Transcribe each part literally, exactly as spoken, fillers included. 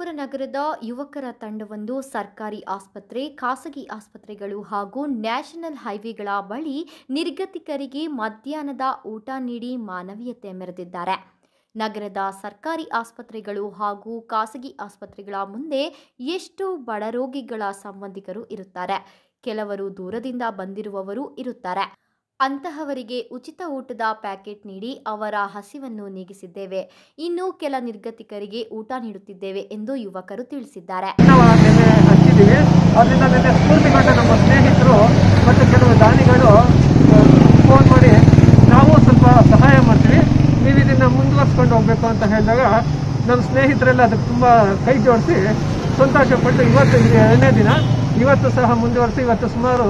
ಚಿಕ್ಕಬಳ್ಳಾಪುರ ನಗರದ ಯುವಕರ ತಂಡವೊಂದು ಸರ್ಕಾರಿ ಆಸ್ಪತ್ರೆ, ಖಾಸಗಿ ಆಸ್ಪತ್ರೆಗಳು ಹಾಗೂ ನ್ಯಾಷನಲ್ ಹೈವೇಗಳ ಬಳಿ ನಿರ್ಗತಿಕರಿಗೆ ಮಧ್ಯಾಹ್ನದ ಊಟ ನೀಡಿ ಮಾನವೀಯತೆ ಮೆರೆದಿದ್ದಾರೆ. ನಗರದ ಸರ್ಕಾರಿ ಆಸ್ಪತ್ರೆಗಳು ಹಾಗೂ ಖಾಸಗಿ ಆಸ್ಪತ್ರೆಗಳ ಮುಂದೆ ಎಷ್ಟೋ ಬಡ ರೋಗಿಗಳ ಸಂಬಂಧಿಕರು ಇರುತ್ತಾರೆ. ಕೆಲವರು ದೂರದಿಂದ ಬಂದಿರುವವರು ಇರುತ್ತಾರೆ. ಅಂತಹವರಿಗೆ ಉಚಿತ ಊಟದ ಪ್ಯಾಕೆಟ್ ನೀಡಿ ಅವರ ಹಸಿವನ್ನು ನೀಗಿಸಿದ್ದೇವೆ. ಇನ್ನು ಕೆಲ ನಿರ್ಗತಿಕರಿಗೆ ಊಟ ನೀಡುತ್ತಿದ್ದೇವೆ ಎಂದು ಯುವಕರು ತಿಳಿಸಿದ್ದಾರೆ. ಅದರಿಂದ ನಿನ್ನೆ ಸ್ಫೂರ್ತಿ ಕಂಡ ನಮ್ಮ ಸ್ನೇಹಿತರು ಮತ್ತು ಕೆಲವು ದಾನಿಗಳು ಫೋನ್ ಮಾಡಿ ನಾವು ಸ್ವಲ್ಪ ಸಹಾಯ ಮಾಡ್ತೀವಿ, ನೀವು ಇದನ್ನು ಮುಂದುವರಿಸ್ಕೊಂಡು ಹೋಗಬೇಕು ಅಂತ ಹೇಳಿದಾಗ ನಮ್ಮ ಸ್ನೇಹಿತರೆಲ್ಲ ಅದಕ್ಕೆ ತುಂಬ ಕೈ ಜೋಡಿಸಿ ಸಂತೋಷಪಟ್ಟು ಇವತ್ತು ಎರಡನೇ ದಿನ ಇವತ್ತು ಸಹ ಮುಂದುವರಿಸಿ ಇವತ್ತು ಸುಮಾರು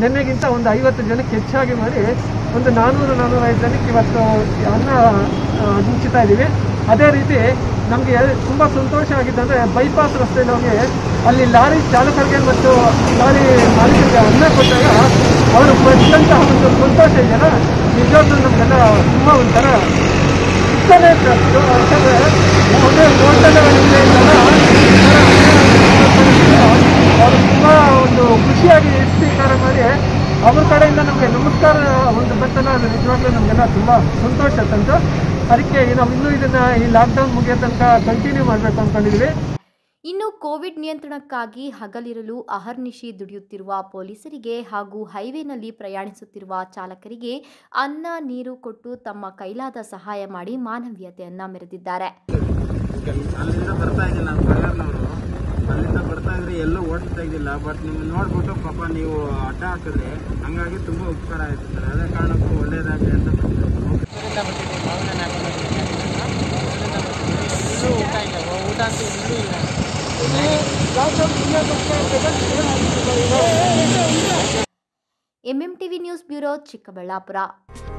ನೆನ್ನೆಗಿಂತ ಒಂದು ಐವತ್ತು ಜನಕ್ಕೆ ಹೆಚ್ಚಾಗಿ ಮಾಡಿ ಒಂದು ನಾನ್ನೂರು ನಾನ್ನೂರೈದು ಜನಕ್ಕೆ ಇವತ್ತು ಅನ್ನ ಹಂಚುತ್ತಾ ಇದ್ದೀವಿ. ಅದೇ ರೀತಿ ನಮಗೆ ತುಂಬ ಸಂತೋಷ ಆಗಿದ್ದಂದರೆ ಬೈಪಾಸ್ ರಸ್ತೆಯಲ್ಲಿ ಹೋಗಿ ಅಲ್ಲಿ ಲಾರಿ ಚಾಲಕರಿಗೆ ಮತ್ತು ಲಾರಿ ಮಾಲೀಕರಿಗೆ ಅನ್ನ ಕೊಟ್ಟಾಗ ಅವರು ಪಡೆದಂತಹ ಒಂದು ಸಂತೋಷ ಇದೆಯಲ್ಲ, ನಿಜವಾಗ್ಲೂ ನಮಗೆಲ್ಲ ತುಂಬ ಒಂಥರ ಇಷ್ಟನೇ ಕಟ್ಟು ಅಂತಂದರೆ ಯಾವುದೇ ಹೋಟೆಲ್ಗಳಿಂದ ಅವರು ತುಂಬ ಒಂದು ಖುಷಿಯಾಗಿ ಸ್ವೀಕಾರ ಮಾಡಿ ಅವ್ರ ಕಡೆಯಿಂದ ನಮಗೆ ನಮಸ್ಕಾರ ಒಂದು ಬರ್ತಲ್ಲ, ಅದು ನಿಜವಾಗ್ಲೂ ನಮಗೆಲ್ಲ ತುಂಬ ಸಂತೋಷ ತಂತು. ಅದಕ್ಕೆ ನಾವು ಇನ್ನೂ ಇದನ್ನು ಈ ಲಾಕ್ಡೌನ್ ಮುಗಿಯೋ ತನಕ ಕಂಟಿನ್ಯೂ ಮಾಡಬೇಕು ಅಂದ್ಕೊಂಡಿದ್ವಿ. ಇನ್ನು ಕೋವಿಡ್ ನಿಯಂತ್ರಣಕ್ಕಾಗಿ ಹಗಲಿರಲು ಅಹರ್ನಿಶಿ ದುಡಿಯುತ್ತಿರುವ ಪೊಲೀಸರಿಗೆ ಹಾಗೂ ಹೈವೇನಲ್ಲಿ ಪ್ರಯಾಣಿಸುತ್ತಿರುವ ಚಾಲಕರಿಗೆ ಅನ್ನ ನೀರು ಕೊಟ್ಟು ತಮ್ಮ ಕೈಲಾದ ಸಹಾಯ ಮಾಡಿ ಮಾನವೀಯತೆಯನ್ನು ಮೆರೆದಿದ್ದಾರೆ. ಅಲ್ಲಿಂದ ಬರ್ತಾ ಇದ್ರೆ ಎಲ್ಲೂ ಓಡಿಸ್ತಾ ಇದ್ದಿಲ್ಲ, ಬಟ್ ನಿಮ್ಮನ್ನು ನೋಡ್ಬಿಟ್ಟು ಪಾಪ ನೀವು ಅಡ್ಡ ಹಾಕಿದ್ರೆ ಹಂಗಾಗಿ ತುಂಬ ಉಪಕಾರ ಆಯಿತು ಸರ್. ಅದೇ ಕಾರಣಕ್ಕೂ ಒಳ್ಳೆಯದಾಗಲಿ ಅಂತ ಎಲ್ಲೂ ಊಟ ಇಲ್ಲ, ಊಟ ಅಂತ ಎಲ್ಲೂ ಇಲ್ಲ. M M TV news bureau Chikkaballapur.